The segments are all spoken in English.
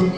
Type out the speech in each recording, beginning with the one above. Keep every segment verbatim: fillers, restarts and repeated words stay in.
Too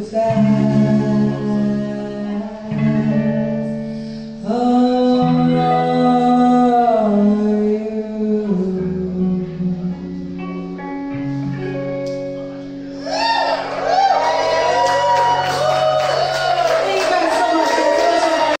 fast.